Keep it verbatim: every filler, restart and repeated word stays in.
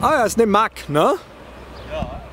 Ah ja, ist eine MaK, ne? Ja.